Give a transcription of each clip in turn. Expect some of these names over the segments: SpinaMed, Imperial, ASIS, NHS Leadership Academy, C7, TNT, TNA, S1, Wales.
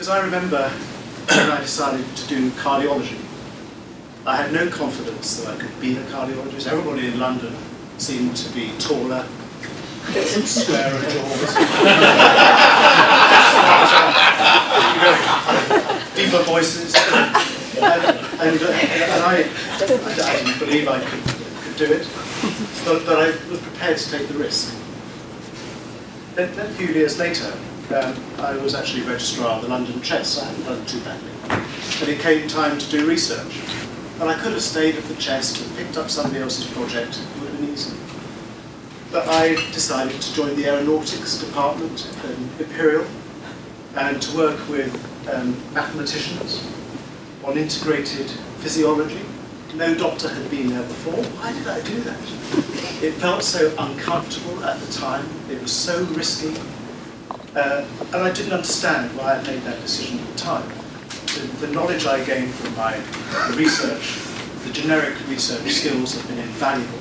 Because I remember when I decided to do cardiology, I had no confidence that I could be a cardiologist. Everybody in London seemed to be taller, squarer jaws, deeper voices, and I didn't believe I could do it, but I was prepared to take the risk. Then a few years later, I was actually registrar of the London Chess. I hadn't done too badly, but it came time to do research. And I could have stayed at the chest and picked up somebody else's project. It would have been easy. But I decided to join the aeronautics department at Imperial and to work with mathematicians on integrated physiology. No doctor had been there before. Why did I do that? It felt so uncomfortable at the time. It was so risky. And I didn't understand why I made that decision at the time. The knowledge I gained from the research, the generic research skills have been invaluable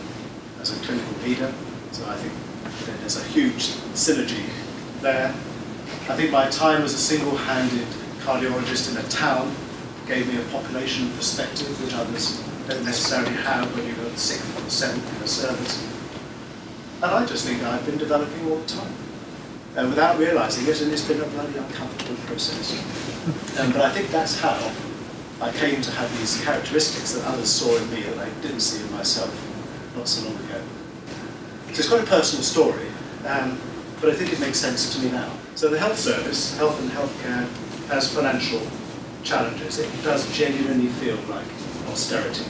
as a clinical leader, so I think there's a huge synergy there. I think my time as a single-handed cardiologist in a town gave me a population perspective which others don't necessarily have when you're sixth or seventh in a service. And I just think I've been developing all the time. Without realising it, and it's been a bloody uncomfortable process. But I think that's how I came to have these characteristics that others saw in me that I didn't see in myself not so long ago. So it's quite a personal story, but I think it makes sense to me now. So the health service, health and healthcare, has financial challenges. It does genuinely feel like austerity.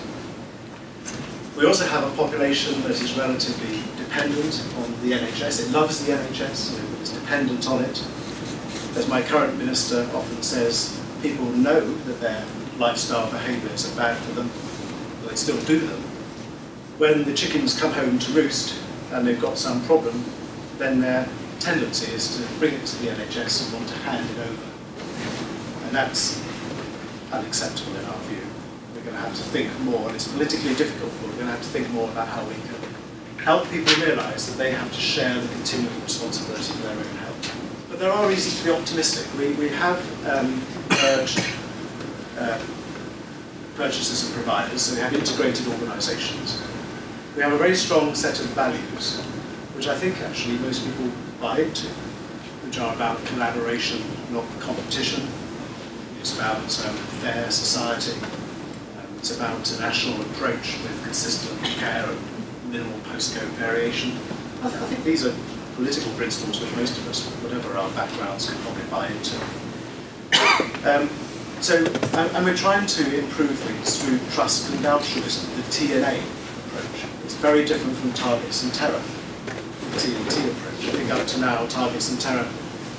We also have a population that is relatively dependent on the NHS. It loves the NHS, and it's dependent on it. As my current minister often says, people know that their lifestyle behaviours are bad for them, but they still do them. When the chickens come home to roost and they've got some problem, then their tendency is to bring it to the NHS and want to hand it over. And that's unacceptable in our view. We're going to have to think more, and it's politically difficult, but we're going to have to think more about how we can help people realise that they have to share the continuing responsibility for their own health. But there are reasons to be optimistic. We have urged purchasers and providers, so we have integrated organisations. We have a very strong set of values, which I think actually most people buy into, which are about collaboration, not competition. It's about fair society. It's about a national approach with consistent care and minimal postcode variation. I think these are political principles which most of us, whatever our backgrounds, can probably buy into. And we're trying to improve things through trust and altruism, the TNA approach. It's very different from targets and terror, the TNT approach. I think up to now, targets and terror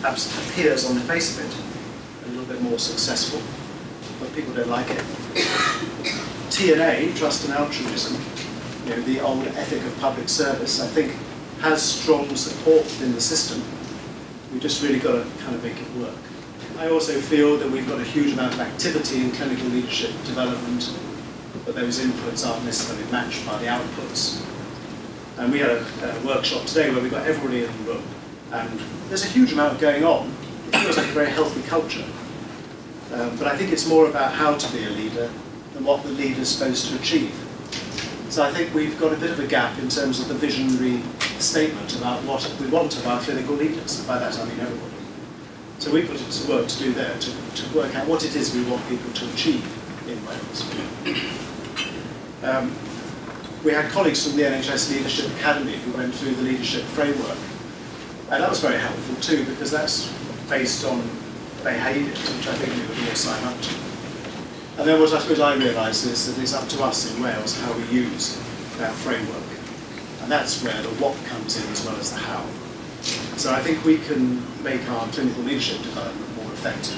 perhaps appears on the face of it a little bit more successful, but people don't like it. TNA, trust and altruism, you know, the old ethic of public service, I think has strong support in the system. We've just really got to kind of make it work. I also feel that we've got a huge amount of activity in clinical leadership development, but those inputs aren't necessarily matched by the outputs. And we had a workshop today where we got everybody in the room, and there's a huge amount going on. It feels like a very healthy culture. But I think it's more about how to be a leader than what the leader's supposed to achieve. So I think we've got a bit of a gap in terms of the visionary statement about what we want of our clinical leaders, and by that I mean everybody. So we put some work to do there to work out what it is we want people to achieve in Wales. We had colleagues from the NHS Leadership Academy who went through the leadership framework, and that was very helpful too, because that's based on behaviours, which I think we would all sign up to. And then what I suppose I realise is that it's up to us in Wales how we use that framework. And that's where the what comes in as well as the how. So I think we can make our clinical leadership development more effective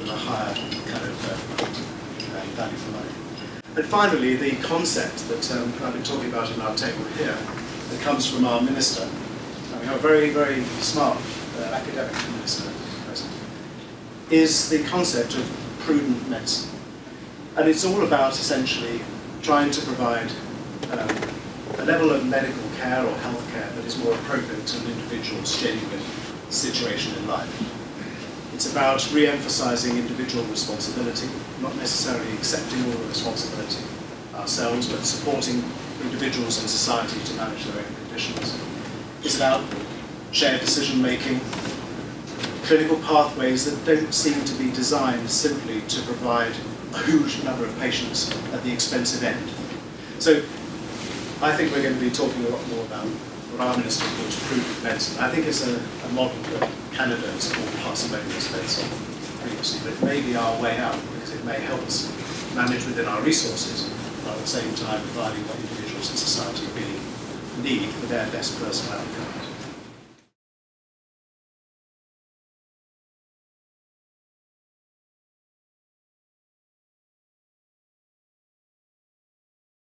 with a higher kind of value for money. And finally, the concept that I've been talking about in our table here, that comes from our minister. And we have a very, very smart academic minister present, is the concept of prudent medicine. And it's all about essentially trying to provide a level of medical care or health care that is more appropriate to an individual's genuine situation in life. It's about re-emphasizing individual responsibility, not necessarily accepting all the responsibility ourselves, but supporting individuals and society to manage their own conditions. It's about shared decision-making, clinical pathways that don't seem to be designed simply to provide a huge number of patients at the expensive end. So I think we're going to be talking a lot more about what our minister calls prudent medicine. I think it's a model that Canada has called parsimonious medicine previously, but it may be our way out because it may help us manage within our resources while at the same time providing what individuals in society really need for their best personal outcomes.